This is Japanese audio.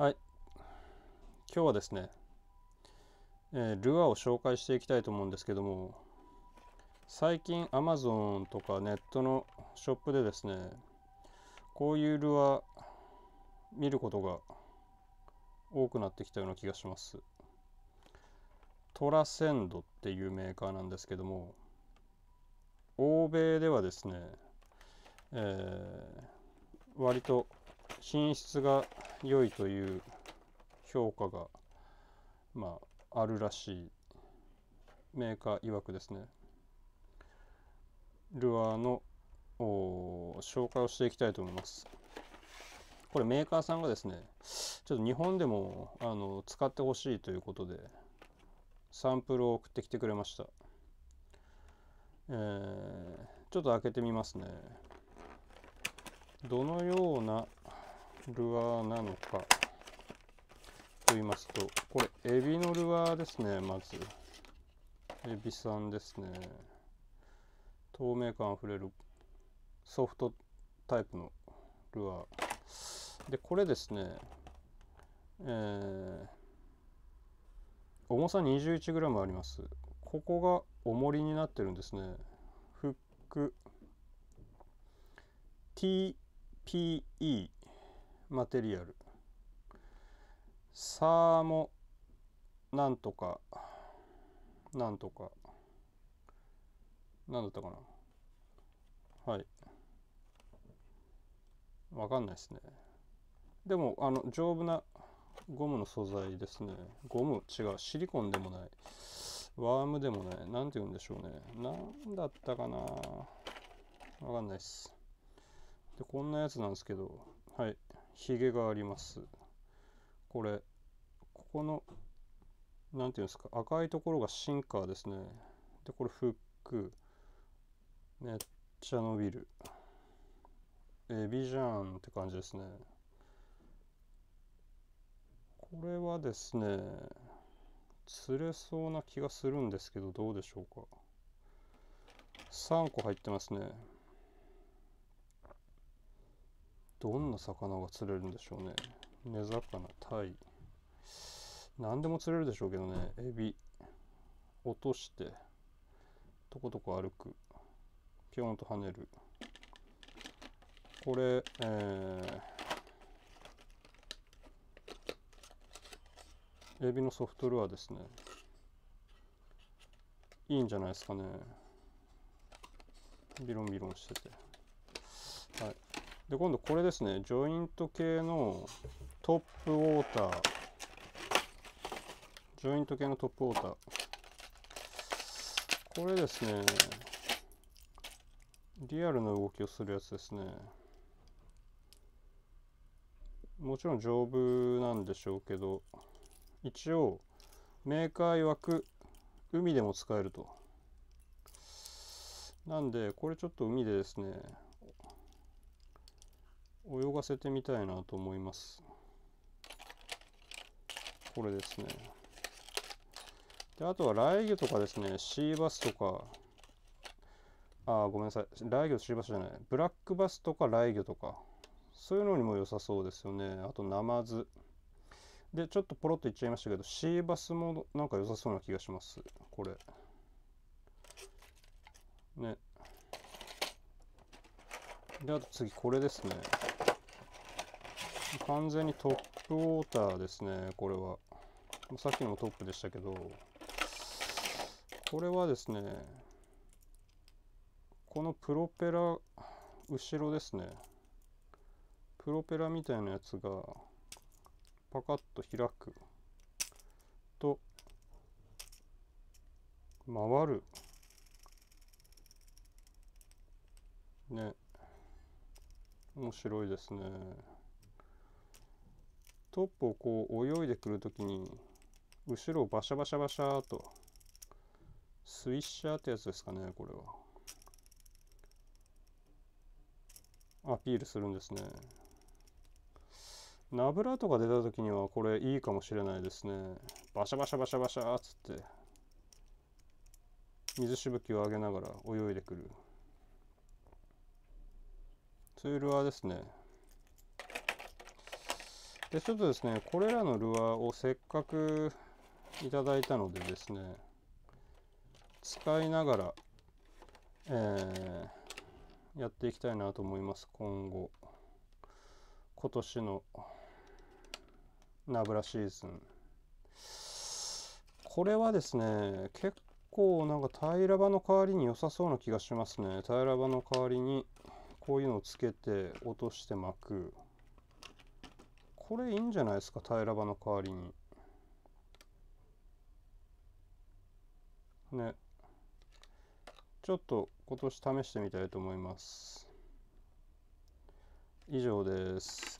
はい、今日はですね、ルアーを紹介していきたいと思うんですけども、最近 Amazon とかネットのショップでですね、こういうルアー見ることが多くなってきたような気がします。トラセンドっていうメーカーなんですけども、欧米ではですね、割と品質が良いという評価があるらしい。メーカー曰くですね、ルアーの紹介をしていきたいと思います。これメーカーさんがですね、ちょっと日本でも使ってほしいということでサンプルを送ってきてくれました。ちょっと開けてみますね。どのようなルアーなのかと言いますと、これエビのルアーですね。まずエビさんですね。透明感あふれるソフトタイプのルアーで、これですね、重さ 21g あります。ここが重りになってるんですね。フック TPE マテリアル、サーモなんとかなんとか、なんだったかな、はい、わかんないですね。でも丈夫なゴムの素材ですね。ゴム違う、シリコンでもない、ワームでもない、なんて言うんでしょうね、なんだったかな、わかんないです。でこんなやつなんですけど、はい、ひげがあります。これ、ここのなんていうんですか、赤いところがシンカーですね。でこれフック、めっちゃ伸びる、エビじゃんって感じですね。これはですね、釣れそうな気がするんですけど、どうでしょうか。3個入ってますね。どんな魚が釣れるんでしょうね。根魚、タイ、何でも釣れるでしょうけどね。エビ落としてとことこ歩く、ピョンと跳ねる。これ、エビのソフトルアーですね。いいんじゃないですかね、ビロンビロンしてて。はい、で今度これですね、ジョイント系のトップウォーター、ジョイント系のトップウォーター、これですね、リアルな動きをするやつですね。もちろん丈夫なんでしょうけど、一応メーカー曰く海でも使えると。なんでこれちょっと海でですね、泳がせてみたいなと思います。これですね。であとは雷魚とかですね、シーバスとか、ごめんなさい、雷魚とシーバスじゃない、ブラックバスとか雷魚とか、そういうのにも良さそうですよね。あとナマズで、ちょっとポロッと言っちゃいましたけど、シーバスもなんか良さそうな気がします。これね。であと次これですね、完全にトップウォーターですね。これはさっきのもトップでしたけど、これはですね、このプロペラ、後ろですね、プロペラみたいなやつがパカッと開くと回るね。面白いですね。トップをこう泳いでくるときに後ろをバシャバシャバシャーと、スイッシャーってやつですかね。これはアピールするんですね。ナブラとか出たときにはこれいいかもしれないですね。バシャバシャバシャバシャーっつって水しぶきを上げながら泳いでくる、そういうルアーですね。で、ちょっとですね、これらのルアーをせっかくいただいたのでですね、使いながら、やっていきたいなと思います。今後、今年のナブラシーズン。これはですね、結構なんか平場の代わりに良さそうな気がしますね。平場の代わりにこういうのをつけて落として巻く。これいいんじゃないですか、平場の代わりに。ね。ちょっと今年試してみたいと思います。以上です。